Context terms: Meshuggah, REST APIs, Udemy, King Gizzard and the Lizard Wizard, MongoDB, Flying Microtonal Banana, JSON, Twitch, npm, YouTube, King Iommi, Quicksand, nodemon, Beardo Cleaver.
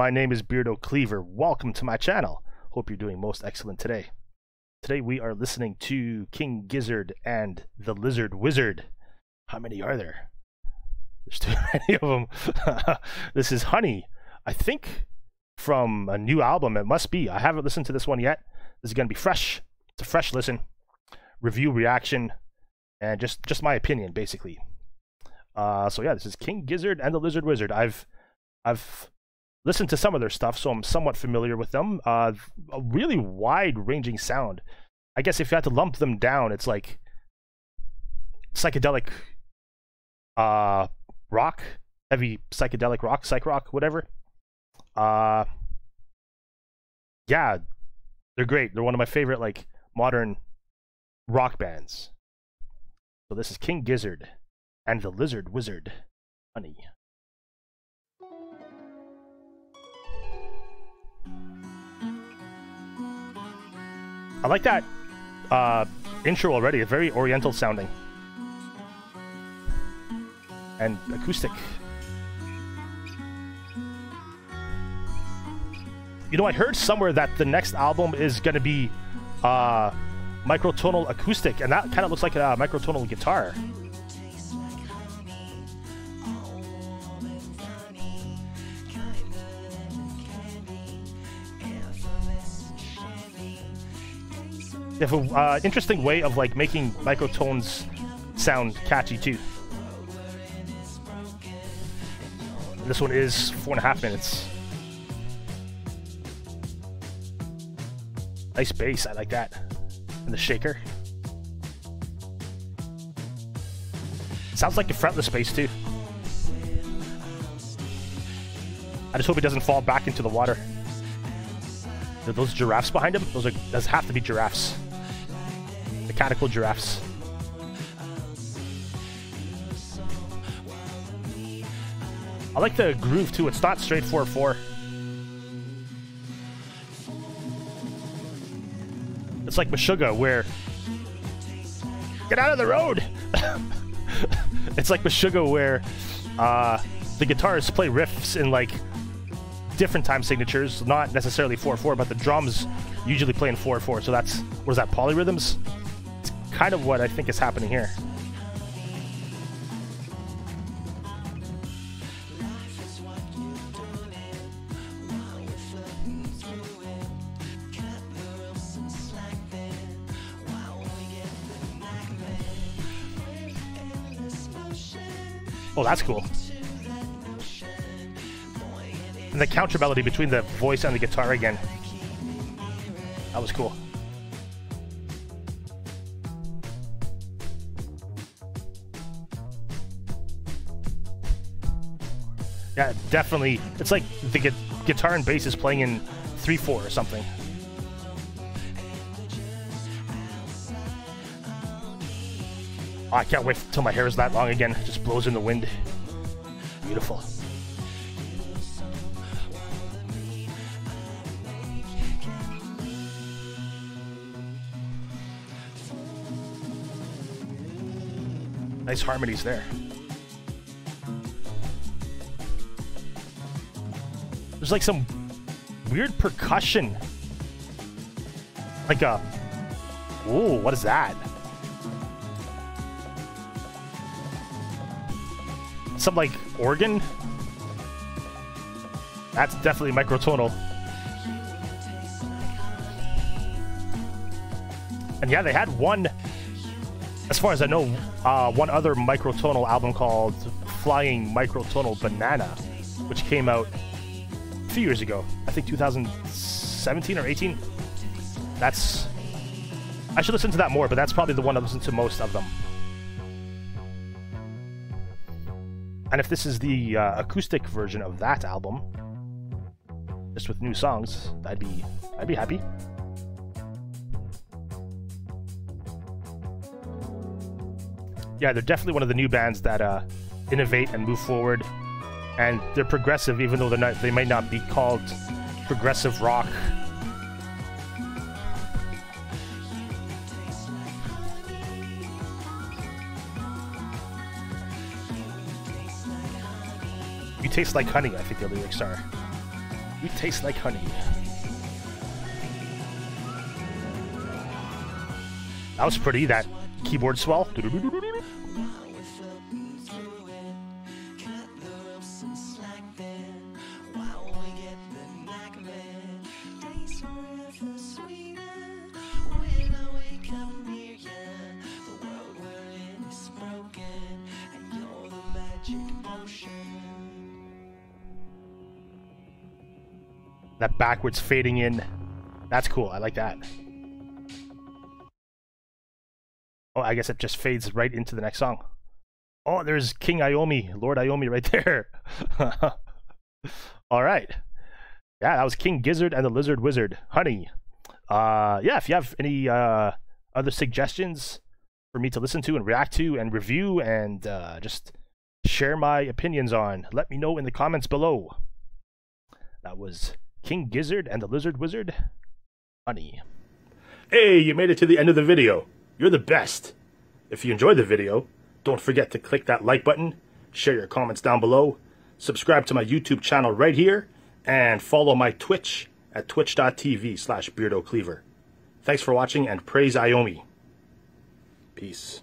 my name is Beardo Cleaver. Welcome to my channel. Hope you're doing most excellent today. Today we are listening to King Gizzard and the Lizard Wizard. How many are there? There's too many of them. This is Honey, I think, from a new album. It must be. I haven't listened to this one yet. This is going to be fresh. It's a fresh listen. Review, reaction, and just my opinion, basically. So yeah, this is King Gizzard and the Lizard Wizard. I've listened to some of their stuff, so I'm somewhat familiar with them. A really wide-ranging sound. I guess if you had to lump them down, it's like psychedelic rock, heavy psychedelic rock, psych rock, whatever. Yeah, they're great. They're one of my favorite, like, modern rock bands. So this is King Gizzard and the Lizard Wizard, Honey. I like that intro already. It's very oriental sounding. And acoustic. You know, I heard somewhere that the next album is going to be microtonal acoustic, and that kind of looks like a microtonal guitar. They have an interesting way of, like, making microtones sound catchy too. This one is 4.5 minutes. Nice bass, I like that. And the shaker. Sounds like the fretless bass too. I just hope it doesn't fall back into the water. Are those giraffes behind him? Those have to be giraffes. Mechanical giraffes. I like the groove too. It's not straight 4/4. It's like Meshuggah, where get out of the road. It's like Meshuggah, where the guitarists play riffs in, like, different time signatures, not necessarily 4/4, but the drums usually play in 4/4. So that's, what is that, polyrhythms? It's kind of what I think is happening here. Oh, that's cool. And the counter melody between the voice and the guitar again. That was cool. Yeah, definitely. It's like the guitar and bass is playing in 3/4 or something. Oh, I can't wait till my hair is that long again. It just blows in the wind. Beautiful. Nice harmonies there. There's like some weird percussion. Like a... Ooh, what is that? Some, like, organ? That's definitely microtonal. And yeah, they had one, as far as I know, one other microtonal album called Flying Microtonal Banana, which came out a few years ago. I think 2017 or 18. That's... I should listen to that more, but that's probably the one I listen to most of them. And if this is the acoustic version of that album, just with new songs, I'd be happy. Yeah, they're definitely one of the new bands that innovate and move forward, and they're progressive, even though they're not. They might not be called progressive rock. Tastes like honey, I think the lyrics are. tastes like honey. That was pretty, that keyboard swell. That backwards fading in. That's cool. I like that. Oh, I guess it just fades right into the next song. Oh, there's King Iommi, Lord Iommi right there. All right. Yeah, that was King Gizzard and the Lizard Wizard. Honey. Yeah, if you have any other suggestions for me to listen to and react to and review and just share my opinions on, let me know in the comments below. That was King Gizzard and the Lizard Wizard, Honey. Hey, you made it to the end of the video. You're the best. If you enjoyed the video, don't forget to click that like button, share your comments down below, subscribe to my YouTube channel right here, and follow my Twitch at twitch.tv/BeardoCleaver. Thanks for watching, and praise Iommi. Peace.